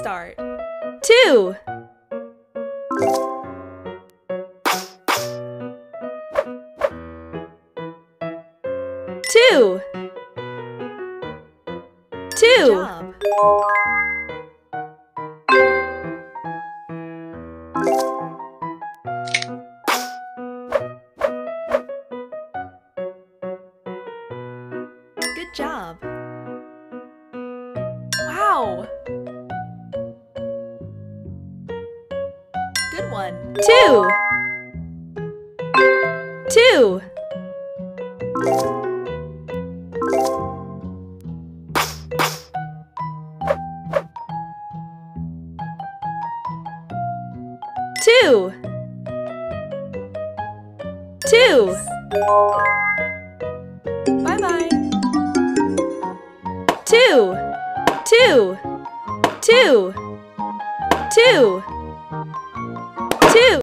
start. 2. 2. 2. 2. 2. 2. Bye-bye. 2. 2. 2. 2. 2.